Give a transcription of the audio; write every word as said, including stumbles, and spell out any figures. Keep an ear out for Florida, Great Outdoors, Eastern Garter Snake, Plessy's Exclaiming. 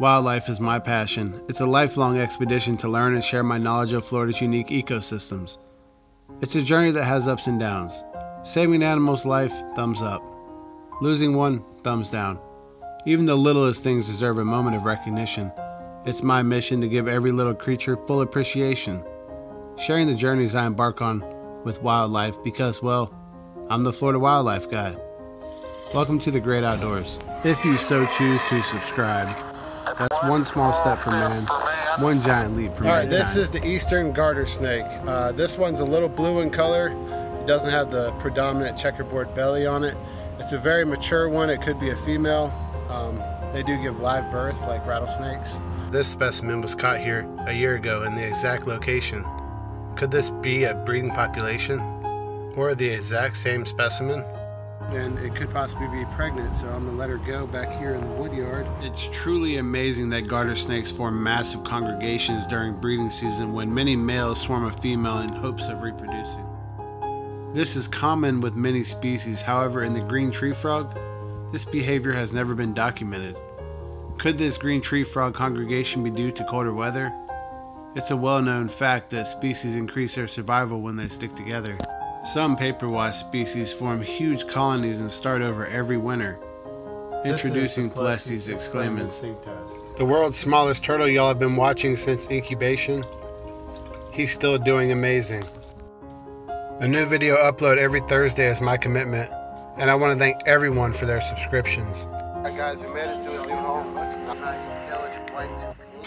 Wildlife is my passion. It's a lifelong expedition to learn and share my knowledge of Florida's unique ecosystems. It's a journey that has ups and downs. Saving an animal's life, thumbs up. Losing one, thumbs down. Even the littlest things deserve a moment of recognition. It's my mission to give every little creature full appreciation. Sharing the journeys I embark on with wildlife because, well, I'm the Florida Wildlife Guy. Welcome to the Great Outdoors. If you so choose to subscribe, that's one small step for man, one giant leap for mankind. All right, this is the Eastern Garter Snake. Uh, this one's a little blue in color. It doesn't have the predominant checkerboard belly on it. It's a very mature one. It could be a female. Um, they do give live birth like rattlesnakes. This specimen was caught here a year ago in the exact location. Could this be a breeding population or the exact same specimen? And it could possibly be pregnant, so I'm gonna let her go back here in the wood yard. It's truly amazing that garter snakes form massive congregations during breeding season when many males swarm a female in hopes of reproducing. This is common with many species, however in the green tree frog, this behavior has never been documented. Could this green tree frog congregation be due to colder weather? It's a well-known fact that species increase their survival when they stick together. Some paper wasp species form huge colonies and start over every winter. Introducing Plessy's Exclaiming. The world's smallest turtle y'all have been watching since incubation. He's still doing amazing. A new video upload every Thursday is my commitment, and I want to thank everyone for their subscriptions. Alright guys, we made it to a new home. Nice, intelligent, white